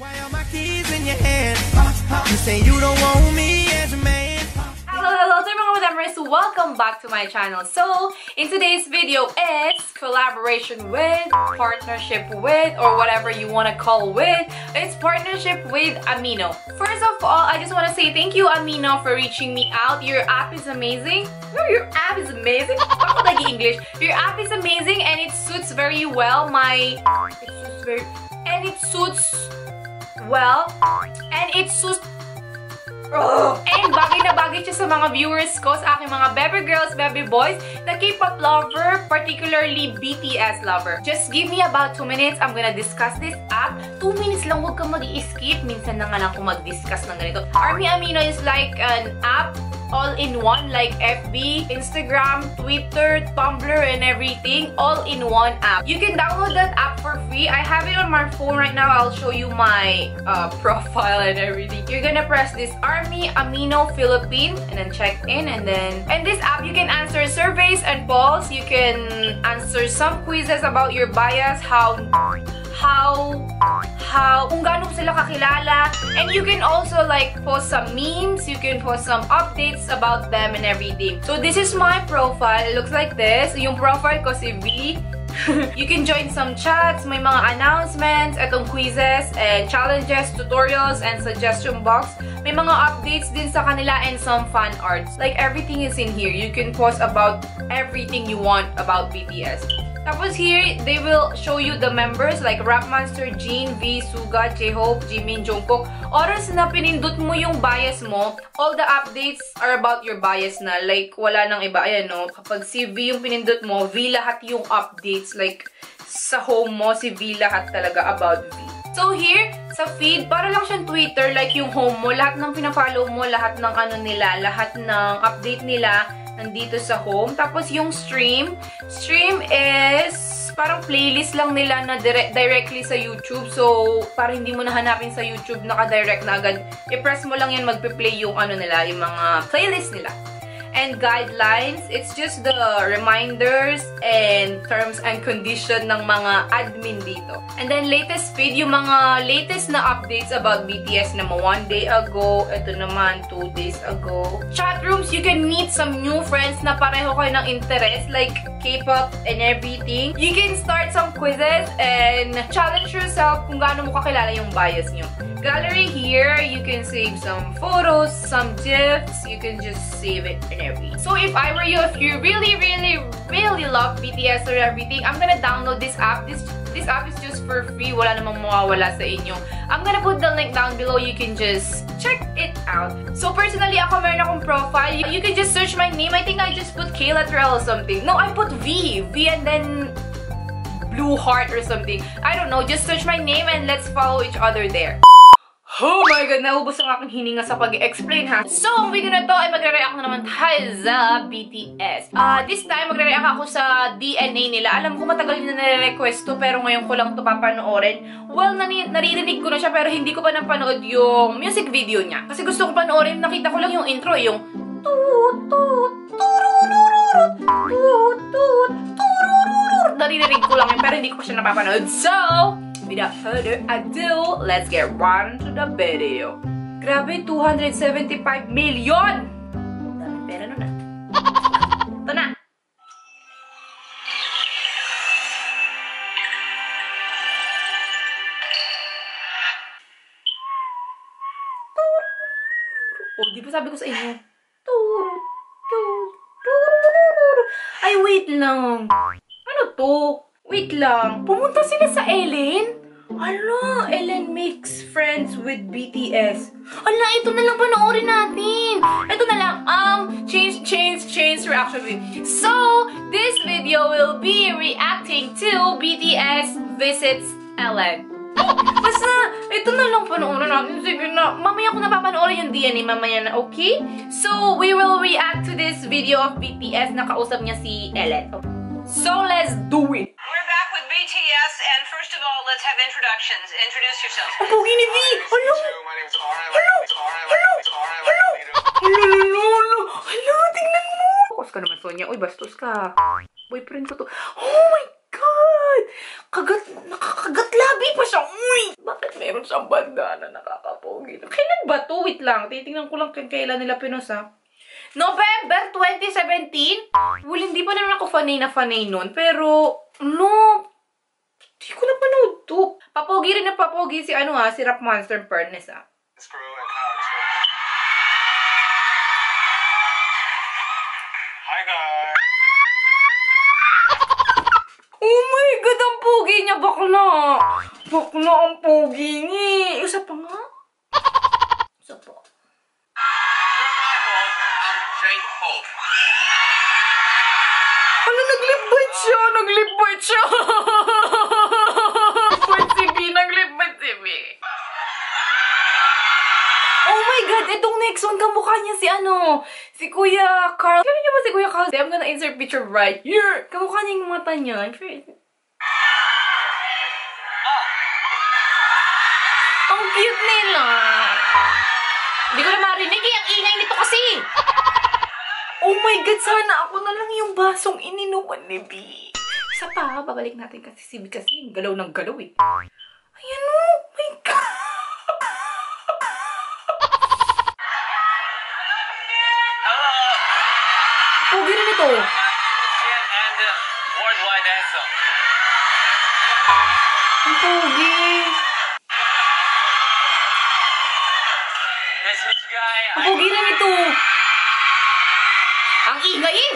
Why are my keys in your hands? You say you don't want me as a man. Hello to everyone with Amris. Welcome back to my channel. So in today's video it's collaboration with, partnership with, or whatever you want to call with. It's partnership with Amino. First of all, I just want to say thank you Amino for reaching me out. Your app is amazing. No, your app is amazing. Ako lagi English. Your app is amazing and it suits very well my... And bagay na bagay siya sa mga viewers ko, sa aking mga baby girls, baby boys, na K-pop lover, particularly BTS lover. Just give me about 2 minutes, I'm gonna discuss this app. 2 minutes lang, huwag kang mag-i-skip. Minsan na nga lang ako mag-discuss ng ganito. ARMY Amino is like an app all in one, like FB, Instagram, Twitter, Tumblr, and everything, all in one app. You can download that app for free. I have it on my phone right now. I'll show you my profile and everything. You're gonna press this ARMY Amino Philippines and then check in, and then in this app you can answer surveys and polls. You can answer some quizzes about your bias, how kung gaano sila kakilala, and you can also like post some memes, you can post some updates about them and everything. So this is my profile, it looks like this. Yung profile ko si V. You can join some chats, may mga announcements, etong quizzes, and challenges, tutorials, and suggestion box. May mga updates din sa kanila and some fan arts. Like everything is in here. You can post about everything you want about BTS. Tapos here, they will show you the members like Rap Monster, Jin, V, Suga, J-Hope, Jimin, Jungkook. Oras na pinindot mo yung bias mo, all the updates are about your bias na. Like, wala nang iba. Ayan, no? Kapag si V yung pinindot mo, V lahat yung updates. Like, sa home mo, si V lahat talaga about V. So here, sa feed, para lang siyang Twitter, like yung home mo, lahat ng pinafollow mo, lahat ng ano nila, lahat ng update nila, nandito sa home. Tapos yung stream is parang playlist lang nila na directly sa YouTube. So, para hindi mo nahanapin sa YouTube, naka-direct na agad. I-press mo lang yan, magpe-play yung ano nila, yung mga playlist nila. And guidelines, it's just the reminders and terms and condition ng mga admin dito. And then latest feed, yung mga latest na updates about BTS na 1 day ago, ito naman 2 days ago. Chat rooms, you can meet some new friends na pareho kayo ng interest like K-pop and everything. You can start some quizzes and challenge yourself kung gaano mo kakilala yung bias nyo. Gallery here, you can save some photos, some gifs, you can just save it and everything. So if I were you, if you really love BTS or everything, I'm gonna download this app. This app is just for free, wala namang mawawala sa inyo. I'm gonna put the link down below, you can just check it out. So personally, ako meron akong profile, you can just search my name. I think I just put Kayla Terrell or something. No, I put V and then Blue Heart or something. I don't know, just search my name and let's follow each other there. Oh my god, naubos ang aking hininga sa pag-explain ha. So, ang video na to ay magre-react na naman tayo sa BTS. This time, magre-react ako sa DNA nila. Alam ko matagal na nare-request to, pero ngayon ko lang to papanoorin. Well, naririnig ko na siya, pero hindi ko pa napanood yung music video niya. Kasi gusto ko panoorin, nakita ko lang yung intro, yung naririnig ko lang yun, pero hindi ko pa siya napapanood. So, without further ado, let's get right into the video. Grabe, 275 million! Dami pera nun na. Ito na! Oh, di ba sabi ko sa inyo? Ay, wait lang. Ano to? Wait lang. Pumunta sila sa Ellen? Ala, Ellen makes friends with BTS. Ala, ito na lang panoorin natin. Ito na lang, change reaction video. So, this video will be reacting to BTS visits Ellen. Basta, ito na lang panoorin natin. Sige na, mamaya ko napapanoorin yung DNA mamaya na, okay? So, we will react to this video of BTS na kausap niya si Ellen. So, let's do it. BTS, and first of all, let's have introductions. Introduce yourself. Hello. Hello. My name is Ara. Hello. Tingnan mo. Bastos ka naman, Sonia. Uy, bastos ka. Boyfriend ko to. Oh my God. Kagat-labi pa siya. Uy! Bakit meron siyang bandana na nakakapogi? Kailan ba to? Wait lang. Titingnan ko lang kailan nila pinusa. November 2017? Well, hindi pa naman ako fanay nun. Pero, no. Hindi ko napanood to. Papogi rin na papogi si ano ha, si Rap Monster Pernes ha. Hi guys! Oh my God! Ang pogi niya! Bakla! Bakla ang pogi niya! Isa pa nga? Isa pa. You're my home, I'm J-Hope. Ano? Naglipbite siya! Naglipbite siya! Naglipbite si V! Naglipbite si V! Oh my God! Itong next one, kamukha niya si ano? Si Kuya Carl. Kaya niyo ba si Kuya Carl? I'm gonna insert picture right here. Kamukha niya yung mata niya. I'm sure it's... Ang cute nila. Hindi ko na marinig eh. Ang ingay nito kasi. Oh my God! Sana ako na lang yung basong ininuman ni B. Isa pa, babalik natin kasi si B kasi yung galaw ng galaw eh. Ayan o! Oh my God! Pogi rin ito. Ang pogi. Ang pogi rin ito. Ang ingay eh.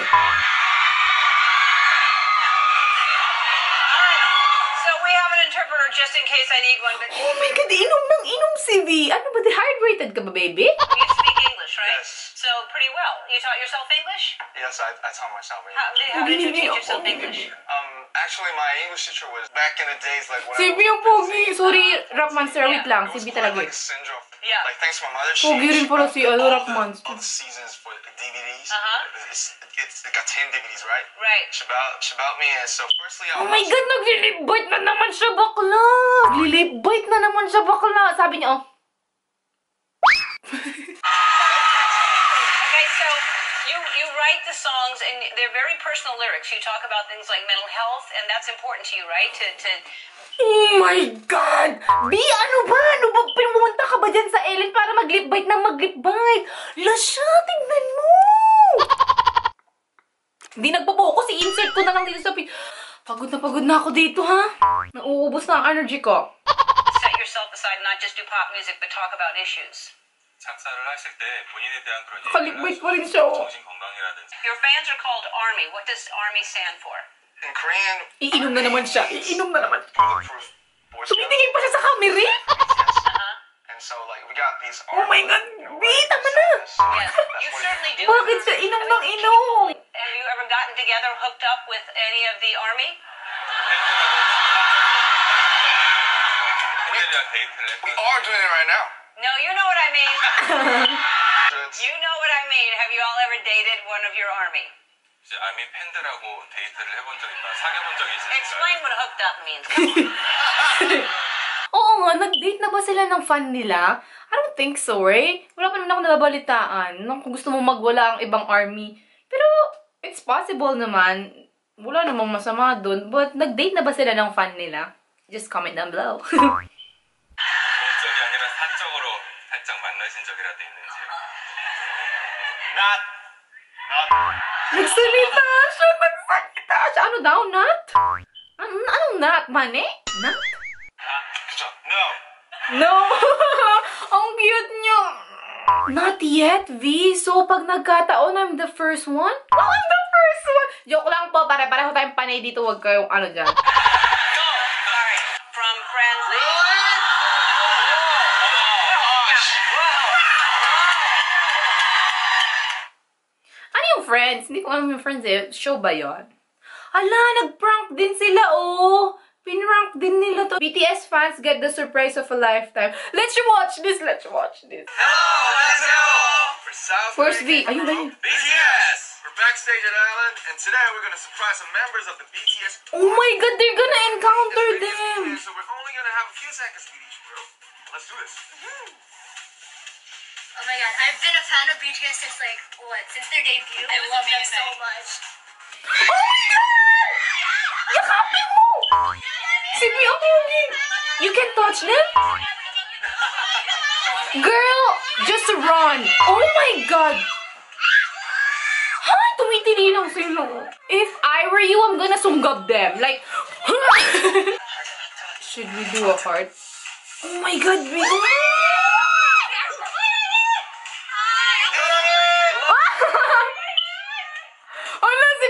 Just in case I need one. But oh my God, inom si V. Ano ba, dehydrated ka ba, baby? You speak English, right? Yes. So pretty well. You taught yourself English? Yes, I taught myself English. How did you teach yourself English? Actually, my English teacher was back in the days like when. Si V yung pogi. Sorry, Rap Monster, wait lang. Si V talaga. Like syndrome. Yeah. Like thanks to my mother, she. Pogi rin pala si Rap Monster. All the seasons for the DVDs. It got 10 DVDs, right? Right. She about me, and so firstly, I. Oh my God, naglilibot na naman siya, bakla. Lilibite na naman siya, bakla. Sabi niya, oh. Okay, so you write the songs, and they're very personal lyrics. You talk about things like mental health, and that's important to you, right? To Oh my God! B, ano ba? Pinumunta ka ba dyan sa Ellen para maglibite na maglibite? Lasya, tignan mo! Hindi nagpapoko si insert ko na lang dito sa pin... Pagod na ako dito, ha? Nauubos na ang energy ko. Set yourself aside, not just do pop music, but talk about issues. Kalibay pa rin siya. Your fans are called ARMY. What does ARMY stand for? In Korean... Iinom na naman siya. Tumitingin pa siya sa camera? And so, like, we got these ARMY... Oh my God! B, tama na! Yes, you certainly do. Bakit siya inom? Have you ever gotten together, hooked up with any of the ARMY? We are doing it right now. No, you know what I mean. You know what I mean. Have you all ever dated one of your ARMY? Explain what hooked up means. Oo nga, nag-date na ba sila ng fan nila? I don't think so, right? Wala pa naman ako nababalitaan. Kung gusto mo magwala ang ibang ARMY. Pero, it's possible naman. Wala namang masama dun. But, nag-date na ba sila ng fan nila? Just comment down below. Nagsalita siya! Ano daw? Not? Anong not? Mane? Not? No! No! Ang cute niyo! Not yet, V. So, pag nagkataon, I'm the first one? Oh, I'm the first one! Joke lang po, pareho tayong panay dito. Huwag kayong ano dyan. Go! Alright. From friends... Ano yung friends? Hindi ko alam yung friends eh. Show ba yun? Ala, nag-prank din sila, oh! Pinrank din nila to. BTS fans get the surprise of a lifetime. Let's watch this. Hello! Let's go! First V. Ayun, ayun. BTS! We're backstage at Ellen, and today we're gonna surprise some members of the BTS. Oh my God, they're gonna encounter them! So we're only gonna have a few seconds with each group. Let's do this. Oh my God, I've been a fan of BTS since like, what? Since their debut? I love them so much. Oh my God! Yakapin mo! See me, okay. You can touch them? Girl, just run. Oh my God. Huh? Tumitili lang sila. If I were you, I'm gonna sunggab them. Like, should we do a heart? Oh my God, baby.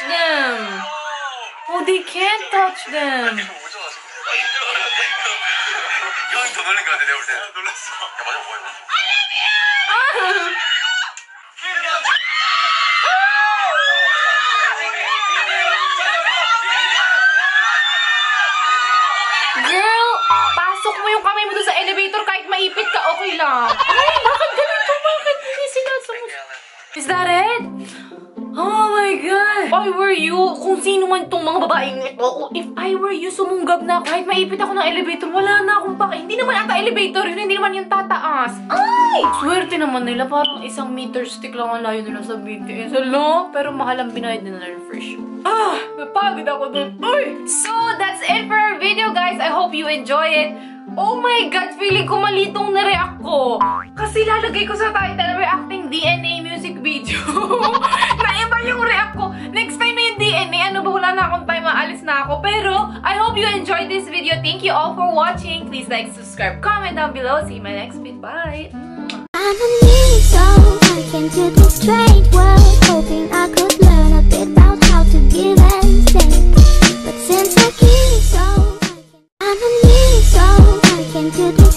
Them. Oh, they can't touch them. Girl, pasok mo yung kamay mo doon sa elevator kahit maipit ka, okay lang. Ay, bakit ganito? Bakit? Is that it? Oh my God! If I were you, kung sino man itong mga babaeng ito, if I were you, sumunggab na kahit maipit ako ng elevator, wala na akong pake. Hindi naman ata elevator, hindi naman yung tataas. Ay! Swerte naman nila, parang 1 meter stick lang ang layo nila sa BTS. Hello? Pero mahal ang binayad na nila for sure. Ah! Napagod ako dun. Uy! So, that's it for our video, guys. I hope you enjoy it. Oh my God! Feeling ko mali itong na-react ko. Kasi lalagay ko sa title, reacting DNA music video. Yung react ko. Next time na yung DNA, ano ba, wala na akong time, maalis na ako. Pero, I hope you enjoyed this video. Thank you all for watching. Please like, subscribe, comment down below. See you in my next video. Bye! I'm a new soul. I came to this strange world, hoping I could learn a bit about how to give and take. But since I came so, I'm a new soul. I came to this